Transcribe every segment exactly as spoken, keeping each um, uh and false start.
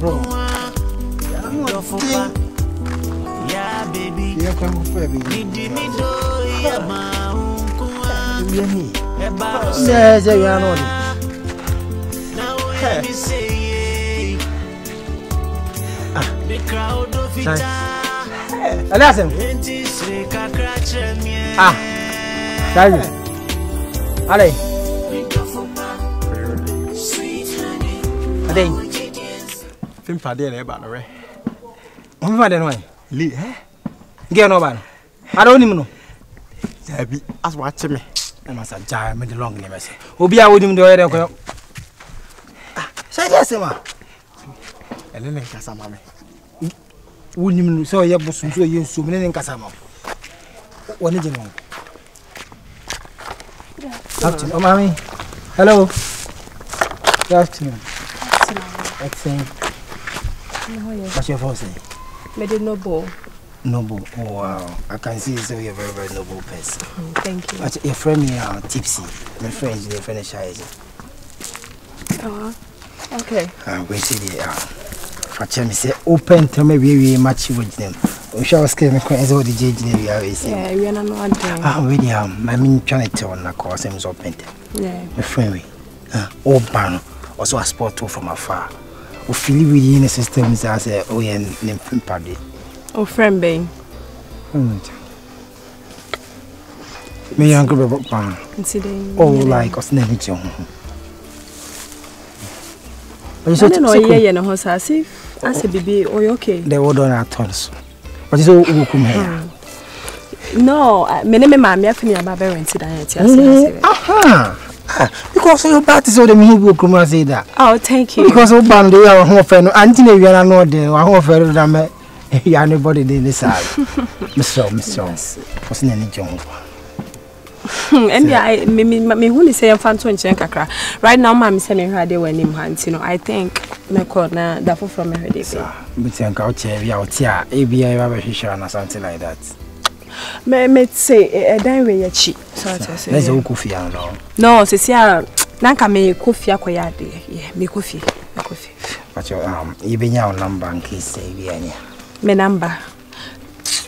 Bro, I'm not fine. Yeah, baby. Yeah, come for me. Need me do ya ma unkuwa. Yeah, yeah, yeah, no. Hey. Ah. The crowd of it. Ah. Sorry. Allez. Allez. I'm not going to I'm not going to be able to do I don't even know. That's what I'm I'm not going to be able to do it. I'm not going to be able to What's your first name? Mister Noble. Noble. Oh wow! I can see so you're a very, very noble person. Mm, thank you. But your friend here, uh, Tipsy. My friend, your friend is shy. Oh, okay. Ah, wait till they are. But you must open to me. We we match with them. We shall scare me. Because all the judge they we are racing. Yeah, we are not one thing. Ah, we they are. I mean, trying to tell on the course. I'm so open. Yeah. My friend, we. Ah, open. Also, I spot two from afar. We feel we in the system is as a oh yeah, name party. Oh, friend, bang. Me young girl, but bang. Oh, like us never jump. I don't know. Yeah, yeah, no horse. As if, as a baby, oh okay. They were done at once. But it's all we come here. No, me name my mama. I feel my baby went to the aha. Because your party is all the people come and say that. Oh, thank you. Because all band they are home friend. Anthony, we are not there. We are home friend. That me, anybody they listen. Mister, Mister, what's in the jungle? And I, me, me, me, who is saying fan to enjoy kakra? Right now, my Mister Mehadi we name Anthony. I think me corner therefore from Mehadi. Sir, but you can't say we are here. Maybe I have a history or something like that. Me me say I don't wear cheap. So I say. Let's go coffee now. No, sisi ya nanka me coffee akoyade. Yeah, me coffee, me coffee. But your um, you be your number in case say be any. Me number.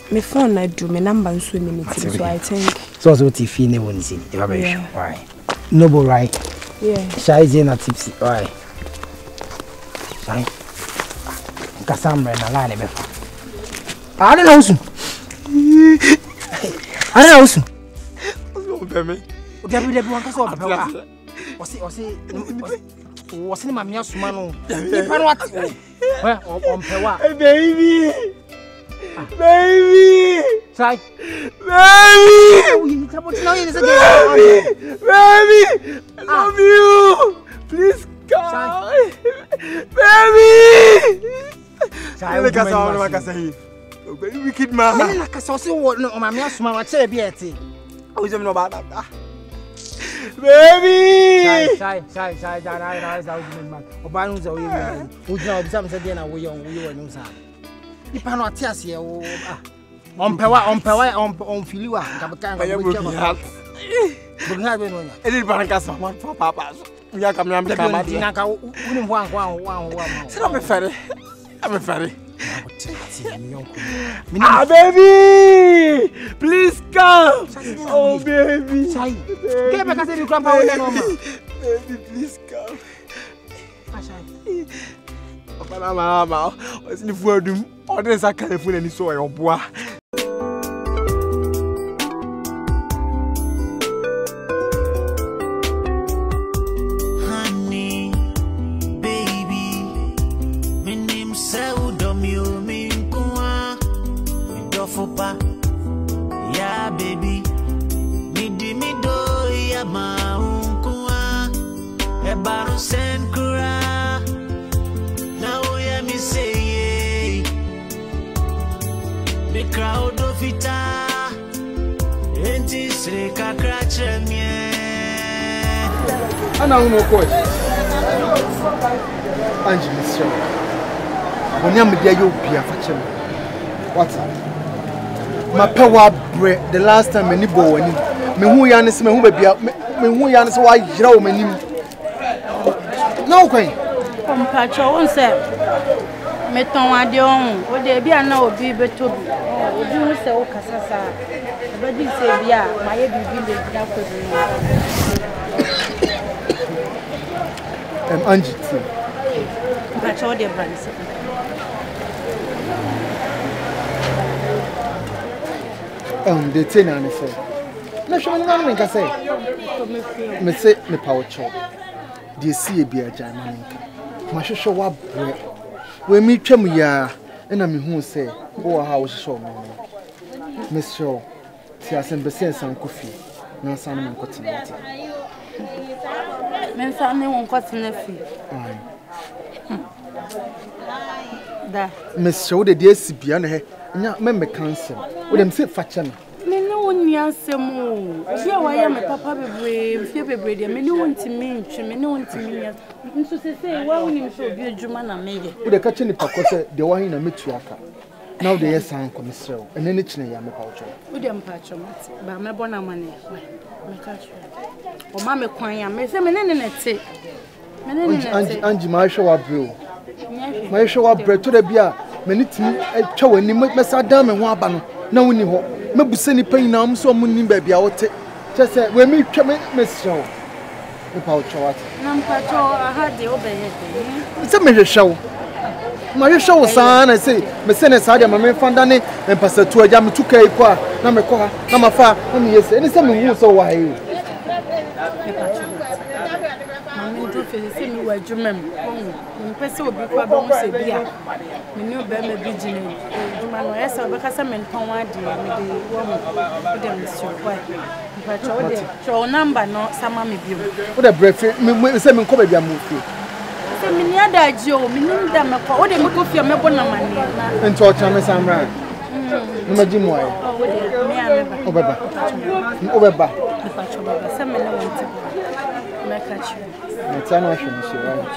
Me phone na do me number so me me so I think. So so ti fi ne won si. E ba be sure. Why? Noble right. Yeah. Shy je na tipsy. Why? Shy. Kasamre na la ne be fa. I don't know. I don't know. What's wrong me? Obi abi lebi wan kaso obi wa. Osi osi osi ni mami asuma no. Ni panu ati. Where on pewa? Baby. Baby. Try. Baby. Baby. Baby. I love you. Please come. Baby. Try. Ni kaso wan kaso hi. Wicked man. I like a saucy water on my mouth, my chabby. I was even about that. Baby! Shy, shy, shy, shy, I man. Obanus are women. Would not observe the dinner we young, we were not. You cannot tell us here. On Pawa, on Pawa, on Filua, Cabacan, I am with your help. But not even any barracas of one for papas. We are coming, I'm the one, one, one, one, one. Sit up, I'm a ferry. I'm a ferry. Ah, baby! Please come! Oh, baby! Baby, please come! Mama, what's in the world? Orders are careful and so your boy. I When you media you be a fashion. What's up? My power bread. The last time many boy when me who yanis me who be a me who yanis why jira o many. No kwen. Come catch your own self. Me ton adion, o de bia na obi betobi. Obi hu se o kasa sa. Obi di se bia, ma ye bibi le bia ko bi. Em Angie ti. Ba cho de ban se. Em de ten an se. Na show me na me ka se. Me se me pa o cho. De se bia ja na me ka. Ma show wa bre. When me come here, and I'm who say, "Oh, how is show me, Miss Shaw? She has been busy some coffee. Now, some man got in it. Men, some man got in it. Miss Shaw, the dear Sibian, now men cancel. With them say fashion. Men, no one near some. Here I am, my papa be brave, be brave. Men, no one to me, men, no one to me. You say, why would you so be a German and make it? With the catching the pocket, the one in a mituaka. Now they are sound commissary, and then it's in a yamapatch. With them patch, but my bonamani, my catch. Or Mamma Quanya, may say, Menin, Angie, my show up brew. My show up bread to the beer, Menitin, a chow, and you make Miss Adam and Waban. No, you hope. Maybe send pain now, so moon baby, I will take. Just say, when we come in, Miss Show. What? I had the overhead. It's a major show. My show, son, I say, Messina Sada, my man Fandani, and Pastor Tuajam took a qua, Namako, Namafa, and yes, and it's something you saw why you. Your number, no, some mammy view. What a breath, me seven cobia move. Semina Joe, meaning them, or they look of your mebona money. And torture Sam Ram. Imagine why. Obeba. Obeba. Semina went to catch you. It's an ocean, she won't.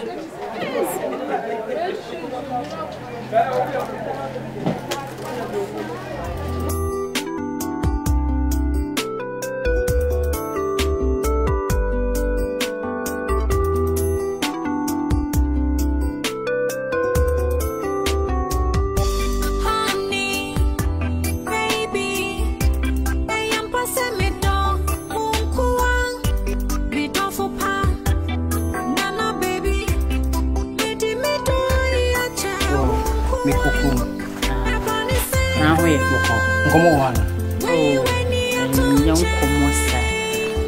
Come on. Oh, and young Comosa.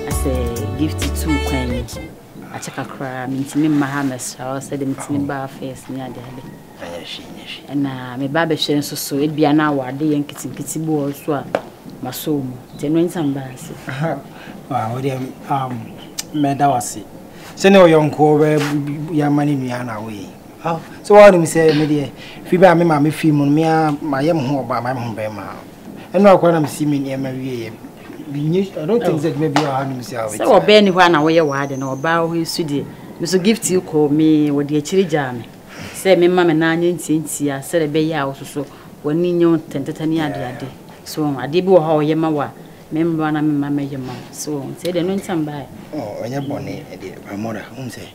I say, gifted two coins. I check a crab, meeting Mahamas, I said, meeting bar face near the head. And I may barber so so it be an hour, day and kissing kitty balls, Masoom, ten rents and bass. Wow, um, Medawasi. Send your young cover, your money, me on our way. Oh, so what do you say, my dear? Fiba, mammy, female, my young home by my home by my. I know when I'm seeing me, I don't think that maybe I'll have myself. So, Benny, one away, and I'll bow his studio. Mister Gift, you call me with the chili jam. Say, me, mamma, nine, since I said a bay house or so, when you tentatania the day. So, I did go how Yamawa, Membrana, my major mom. So, say the noon some by. Oh, I am born, my mother, whom say,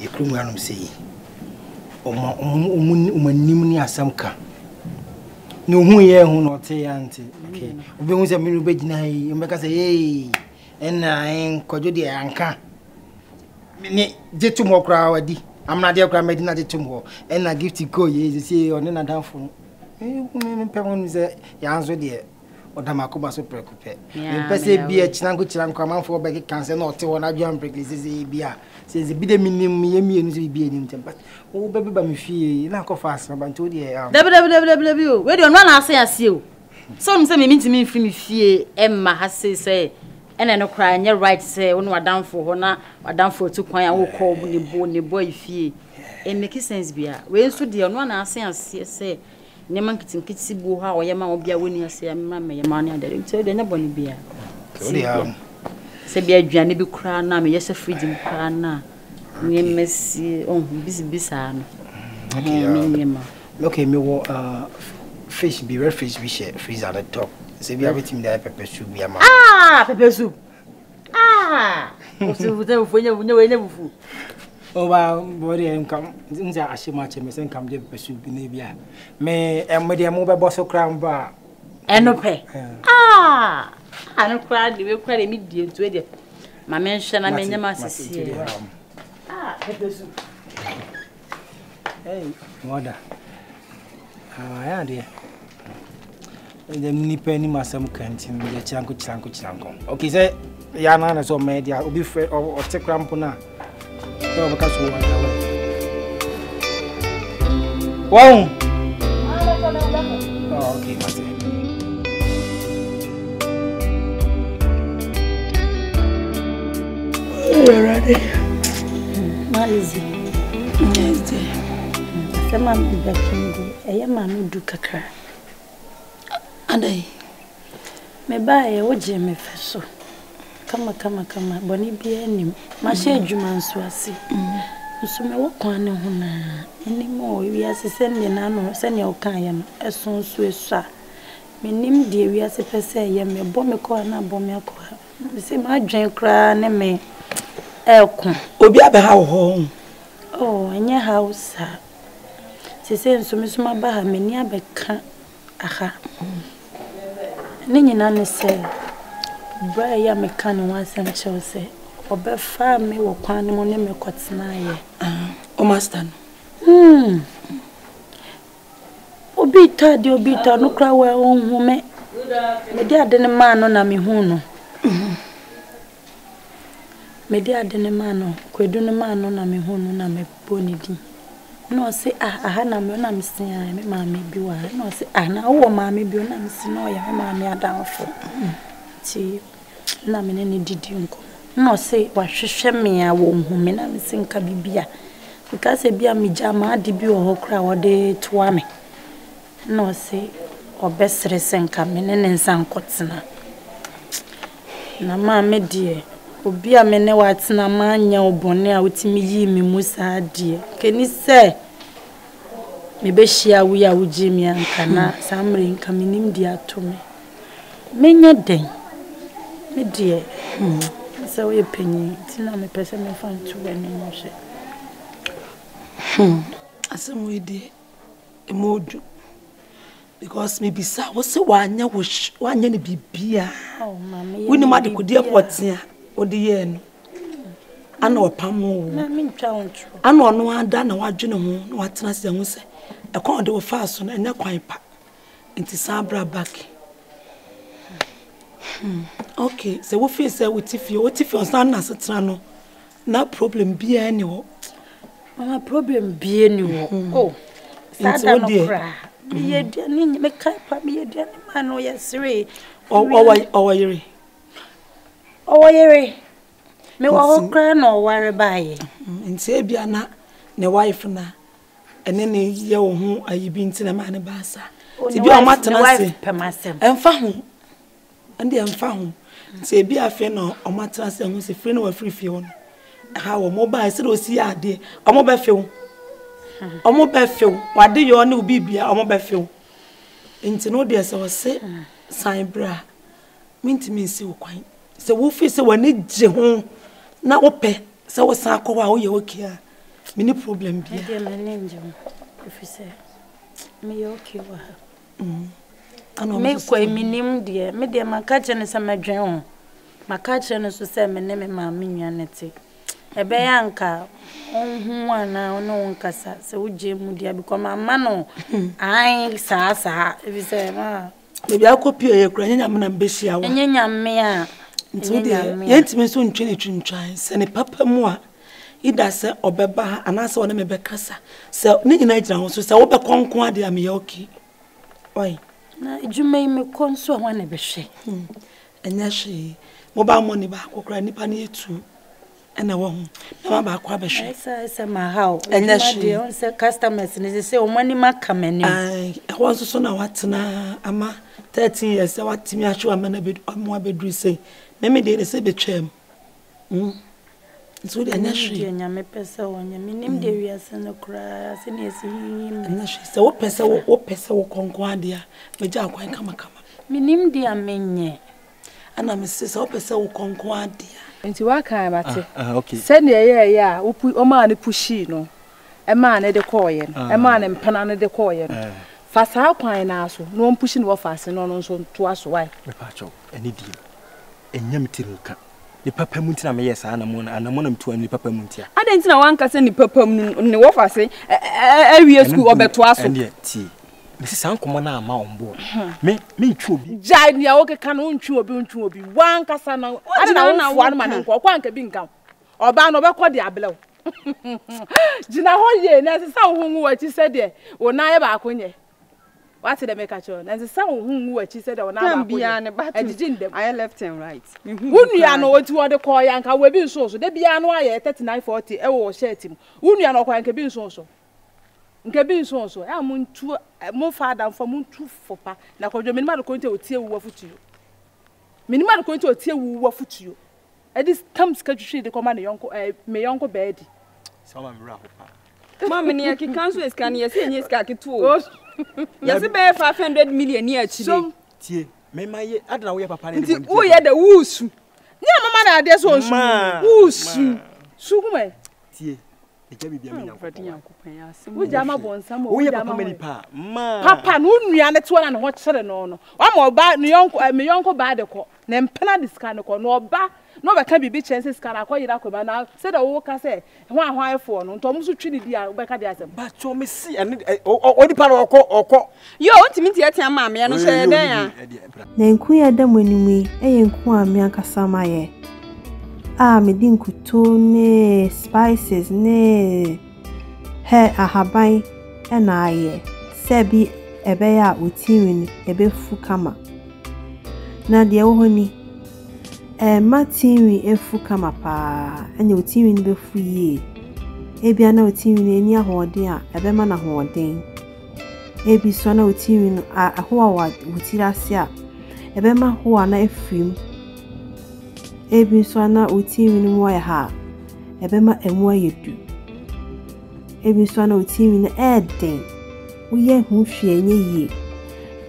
you couldn't run him say. Oh, my own pneumonia, some car. No, who here who not say auntie. Okay. We won't say me bed nay, you make us say, and I ain't called you the anchor. Jetum or crowd, I'm not your grandmother, not and I give to go, you see, or then I down for. You answer, dear, or Damacuba so preoccupied. Pessy be a chinango come out for baggage cancer, not to one of your pregnancy be a says the bidden me and be in temper. Oh, baby, but me feel lack of us, my bantu dear. W W W, where do you run? I say, I see you. Some say me mean to me, free me fear, Emma has say, and I no cry, and you're right, say, when we're down for honor, or down for two coin, I will call the bony boy fee. And make sense be a way so dear, one I say, I say, Nemankin Kitsy Boha or Yama will be a winner, say, Mamma, your money, and the little, then a bonny beer. Say, be a Janny be crown, now, yes, a freedom crown now. We miss you, oh, busy, busy, I mean, Look, me want uh fish, be red fish, we share freezer on the top. Say we have it in there, pepper soup, we have. Ah, pepper soup. Ah. Oh wow, body and come. Things are actually much. Me say come there pepper soup in there. Me, I'm ready. I'm over boss crown bar. Enope. Ah. I don't cry. We cry. Me deal to it. My mention. I mention my sister. Ah, pepper soup. Hey, mother. Ah, yeah, dear. The mini penny masam canteen, the chanko chanko chanko. Okay, say, Yana is all made, I will be afraid of the crampona. So, because we want to. Wow! Oh, okay, my dear. We're ready. Not easy. Yes, dear. I am a new ducacra. And I may buy a wood jimmy so. Come, come, come, Bonnie be any. My shade, you man, so I see. So may walk on any more. We are sending an animal, send your kind as soon as we saw. My name, dear, we are supposed to say, you may bomb a corner, bomb your corner. We say my drink cry, name me. Elk, Obiaba, how home? Oh, in your house, sir. She says, so Miss Mabaha, many a beck. Aha. Nini Nanny said, Bray, me can once and Chelsea, or be farm me or quan money me cuts nigh. Oh, Master. Hm. O be tired, you'll be tired, no cry where own woman. My dear, then man on a me hono. My dear, then a man, could do no man on a me hono, and me bonity. No, say, ah, Hannah, my missing, I may mammy be one. No, say, ah, now, mammy be one, missing, no, your mammy are down for. See, Namini did you go. No, say, why she shame me, I won't, whom I'm missing Cabibia. Because I be a me jamma, debut or crowd day to army. No, say, or best recent coming and some cotsina. Na mammy dear. Obi a mene watina manya obone a wotimi yi mi musa de keni se me be hia wi a wujimi anka na samre nka minim de atome menye den me de hmm so ye penyi tina me pese me fan tu ene mo se hmm asem we de emodu because me bisa wo se wanya wo wanya ne bibia oh mama ye woni ma de kodie potia Odiye ano opamu na me ntwa ontro ano no ada na wadwene ho na watena se ho se e kon de wo fa so na nya kwan pa nti sabra back okay se wo fi se wo tifi wo tifi osan na setra no na problem bi ani ho mama problem bi ani ho oh sada no kra bi yedi ni me kai pa bi yedi ni ma no yesire o o o yiri Oh, Yere, me walk crown or worry by and say, Biana, ne wife, and then yo, whom are you being to the man of Bassa? To be a matter wife, per myself, and found and then found. Say, be a fennel or matras and was a friend or free fion. How a mobile so see a day, a mobile film. A mobile film, what do you know be be a mobile film? Into no dear, so I say, sign bra. Mint me so quaint. So wo fi se wani je ho na wo pe se wo san akwa wo ye wo kia me ni problem bia e dey me ni nje fi se me yo kia wa mm ano me ko e minim de me de maka che ne se madwen ho maka che ne so se me ne me ma me nwane te e be ya nka onhu ana ono nkasa se wo je mu de because mama no ai sa sa fi se ma me bia ko pie ye kura nyanya me na mbesia wo nyanya me a Ntude, yenti me so ntwene twintwan, se ne papa mu a ida se obeba anase wona me bekasa. Se ne nyina gira ho so se wo bekonko ade ame yoki. Oi, na ejumai me konso ho na behwe. Hmm. Enya hwe. Mo ba mo ni ba akokra nipa na yetu. Ena wo ho. Na ba akwa behwe. Esa esa ma how. Enya hwe. On se customers ne se o mani makamani. Ai, e ho so so na watena ama thirteen years se watimi ahwe ama na be amwa bedru sei. Meme dey dey say betwem. Mm. It's really an issue. I'm not sure. I'm not sure. I'm not sure. I'm The papa munti na me yes ana mo na mo na mtu ani papa munti a. Ada nti na wanka se ni papa mu ne wo fa se awie school obeto aso. Ene ti. Me se san komo na ama ombo. Me me ntwu obi. Jai ni a wo keka no ntwu obi ntwu obi. Wanka sa na. Ada na wo na wo anuma ne nko kwa nka bi nka. Oba na obekọ de abele. Jina ho ye na se san ho nwu wa chi se de wo na ye ba akonye. What did I make a choice? And the sound which she said, I left him right. Wouldn't you know two other coy and I will be so? So they be an wire at thirty nine forty, I will share him. Wouldn't you know I can be so? Cabin so, so I moon two more far down for moon two for pa. Now, because your minimal going to tear over foot you. Minimal going to tear over foot you. At this time, schedule the command, uncle, my uncle Betty. So I'm rough. Mammy, I can cancel his can, yes, and yes, khaki too. Yes, a five hundred million years. So, dear, may my other way papa. Oh, yeah, the woos. No, mamma, there's one woos. So, my dear, it can be a million for the uncle. We jam upon some way of many pa. Papa, no, we are not one and what sudden honor. One more bad, my uncle, and my uncle bad the call. Then plan this kind of call, no bad. No, I can't be bitch and can I call you that now? Said a walker said, one high phone on Thomas Trinity, but to me see and all the power or call. You ought to meet your mammy and say, then queer them when we ain't quam yanka samaye. Ah, me dink tone, spices, nay, hair a habine, and I, Sebi, a bear with tearing a bit fukama. Nadia, honey. A matiri a fukamapa, and your tearing before ye. A be no tearing any a hordia, a beman a hording. A be so no tearing a hoaward with Tirasia, a bema who are not free. A be so not with tearing wire ha, a bema and why you do. A be so no tearing a ding. We ain't who she and ye.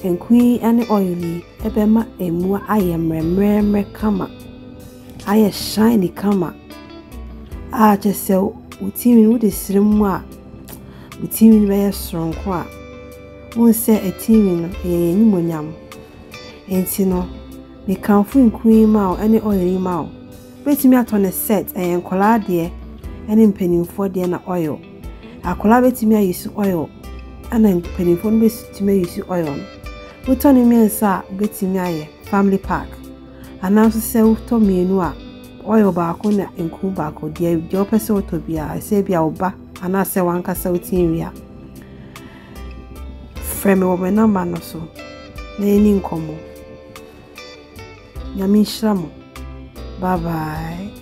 And queen and oily, a bema and more I am remember kama. I a shiny kama. I just so with him with a slim wa with him very strong qua. One set a team in a nimonium. And Tino, me come from queen mouth and the oily mouth. Wait me out on a set and collard dear and in penny for the oil. I collaborate me I use oil and then penny for me to make use oil. We turn him in, sir, Betty family park. And now, sell to me in Noah, oil barcona and Kumbako, dear, your person to be a Sabia Oba, and I sell one castle interior. Frame over no man or so, naming Como Yamin Shamo. Bye bye.